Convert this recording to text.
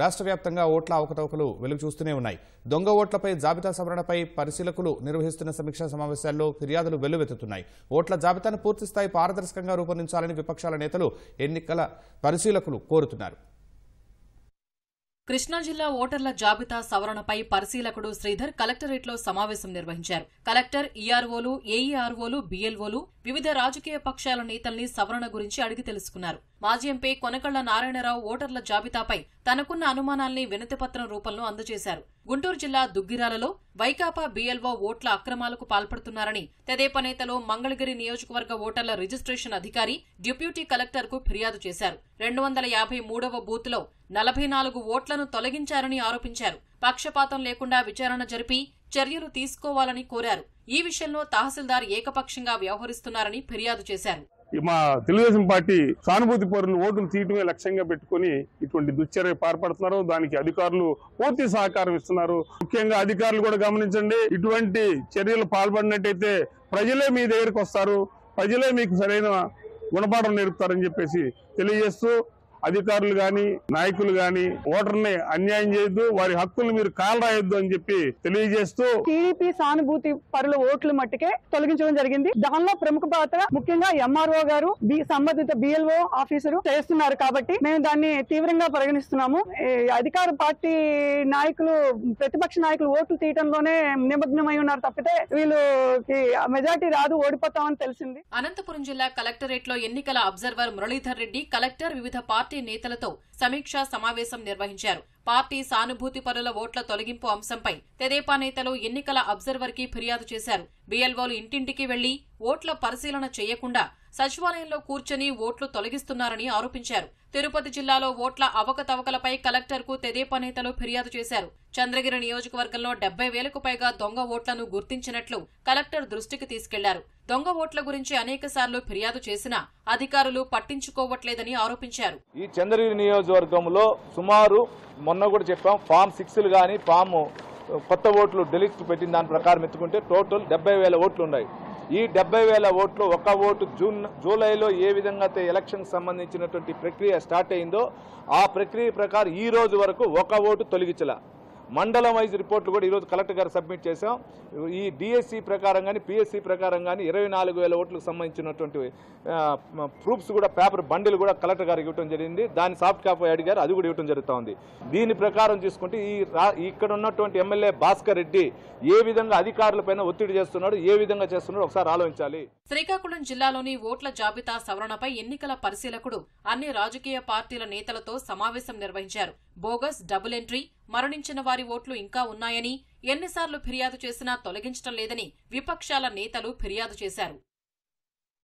రాష్ట్ర వ్యాప్తంగా ఓట్ల అవకతవకలు వెలుగు చూస్తూనే ఉన్నాయి. దొంగ ఓట్లపై జాబితా సవరణపై పరిశీలకులు నిర్వహిస్తున్న సమీక్షా సమావేశాల్లో ఫిర్యాదులు వెల్లువెత్తుతున్నాయి. ఓట్ల జాబితాను పూర్తి స్థాయి పారదర్శకంగా రూపొందించాలని విపక్షాల నేతలు ఎన్నికల పరిశీలకులు కోరుతున్నారు. కృష్ణా జిల్లా ఓటర్ల జాబితా సవరణపై పరిశీలకుడు శ్రీధర్ కలెక్టరేట్లో సమావేశం నిర్వహించారు. కలెక్టర్, ఈఆర్ఓలు, ఏఈఆర్ఓలు, బీఎల్ఓలు వివిధ రాజకీయ పక్షాల నేతల్ని సవరణ గురించి అడిగి తెలుసుకున్నారు. మాజీ ఎంపీ కొనకళ్ల నారాయణరావు ఓటర్ల జాబితాపై తనకున్న అనుమానాల్ని వినతిపత్రం రూపంలో అందజేశారు. గుంటూరు జిల్లా దుగ్గిరాలలో వైకాపా బీఎల్ఓ ఓట్ల అక్రమాలకు పాల్పడుతున్నారని తెదేపా నేతలు మంగళగిరి నియోజకవర్గ ఓటర్ల రిజిస్ట్రేషన్ అధికారి డిప్యూటీ కలెక్టర్కు ఫిర్యాదు చేశారు. 253వ బూత్లో 44 ఓట్లను తొలగించారని ఆరోపించారు. పక్షపాతం లేకుండా విచారణ జరిపి చర్యలు తీసుకోవాలని కోరారు. ఈ విషయంలో తహసీల్దార్ ఏకపక్షంగా వ్యవహరిస్తున్నారని ఫిర్యాదు చేశారు. మా తెలుగుదేశం పార్టీ సానుభూతి పరులు ఓటును తీయటమే లక్ష్యంగా పెట్టుకుని ఇటువంటి దుశ్చర్య పాల్పడుతున్నారు. దానికి అధికారులు పూర్తి సహకారం ఇస్తున్నారు. ముఖ్యంగా అధికారులు కూడా గమనించండి, ఇటువంటి చర్యలు పాల్పడినట్టయితే ప్రజలే మీ దగ్గరకు వస్తారు, ప్రజలే మీకు సరైన గుణపాఠం నేర్పుతారని చెప్పేసి తెలియజేస్తూ అధికారులు గాని నాయకులు గాని ఓటర్ని అన్యాయం చేయొద్దు, వారి హక్కులు మీరు కాలరాయొద్దు అని చెప్పి తెలియజేస్తూ టీడీపీ సానుభూతి పరుల ఓట్లు మట్టుకే తొలగించడం జరిగింది. దానిలో ప్రముఖ పాత్ర ముఖ్యంగా ఎంఆర్ఓ గారు సంబంధిత బిఎల్ఓ ఆఫీసరు చేస్తున్నారు కాబట్టి మేము దాన్ని తీవ్రంగా పరిగణిస్తున్నాము. అధికార పార్టీ నాయకులు ప్రతిపక్ష నాయకులు ఓట్లు తీయడంలోనే నిమగ్నమై ఉన్నారు తప్పితే వీళ్ళకి మెజార్టీ రాదు, ఓడిపోతామని తెలిసింది. అనంతపురం జిల్లా కలెక్టరేట్ లో ఎన్నికల అబ్జర్వర్ మురళీధర్ రెడ్డి కలెక్టర్ వివిధ పార్టీ నేతలతో సమీక్షా సమావేశం నిర్వహించారు. పార్టీ సానుభూతి పరుల ఓట్ల తొలగింపు అంశంపై తెదేపా నేతలు ఎన్నికల అబ్జర్వర్ కి ఫిర్యాదు చేశారు. బీఎల్ఓలు ఇంటింటికి వెళ్లి ఓట్ల పరిశీలన చేయకుండా సచివాలయంలో కూర్చొని ఓట్లు తొలగిస్తున్నారని ఆరోపించారు. తిరుపతి జిల్లాలో ఓట్ల అవకతవకలపై కలెక్టర్కు తెదేపా నేతలు ఫిర్యాదు చేశారు. చంద్రగిరి నియోజకవర్గంలో 70,000కు పైగా దొంగ ఓట్లను గుర్తించినట్లు కలెక్టర్ దృష్టికి తీసుకెళ్లారు. దొంగ ఓట్ల గురించి అనేకసార్లు ఫిర్యాదు చేసినా అధికారులు పట్టించుకోవట్లేదని ఆరోపించారు. ఈ చంద్రగిరి నియోజకవర్గంలో సుమారు మొన్న కూడా చెప్పాం, ఫామ్ 6లు గానీ ఫామ్ కొత్త ఓట్లు డిలీట్ పెట్టిన దాని ప్రకారం ఎత్తుకుంటే టోటల్ 70,000 ఓట్లు ఉన్నాయి. ఈ 70,000 ఓట్లు ఒక ఓటు జూలైలో ఏ విధంగా అయితే ఎలక్షన్కి సంబంధించినటువంటి ప్రక్రియ స్టార్ట్ అయిందో ఆ ప్రక్రియ ప్రకారం ఈ రోజు వరకు ఒక ఓటు తొలగించలా. మండలం వైజ్ రిపోర్ట్లు కూడా ఈరోజు కలెక్టర్ గారు సబ్మిట్ చేశాం. ఈ డిఎస్సి ప్రకారం కానీ పిఎస్సి ప్రకారం కానీ 24,000 ఓట్లకు సంబంధించినటువంటి ప్రూఫ్స్ కూడా పేపర్ బండిల్ కూడా కలెక్టర్ గారికి ఇవ్వడం జరిగింది. దాని సాఫ్ట్ కాపీ అడిగారు, అది కూడా ఇవ్వడం జరుగుతూ ఉంది. దీని ప్రకారం చూసుకుంటే ఇక్కడ ఉన్నటువంటి ఎమ్మెల్యే భాస్కర్ రెడ్డి ఏ విధంగా అధికారులపైన ఒత్తిడి చేస్తున్నాడు, ఏ విధంగా చేస్తున్నాడు ఒకసారి ఆలోచించాలి. శ్రీకాకుళం జిల్లాలోని ఓట్ల జాబితా సవరణపై ఎన్నికల పరిశీలకుడు అన్ని రాజకీయ పార్టీల నేతలతో సమావేశం నిర్వహించారు. బోగస్, డబుల్ ఎంట్రీ, మరణించిన వారి ఓట్లు ఇంకా ఉన్నాయని, ఎన్నిసార్లు ఫిర్యాదు చేసినా తొలగించడం లేదని విపక్షాల నేతలు ఫిర్యాదు చేశారు.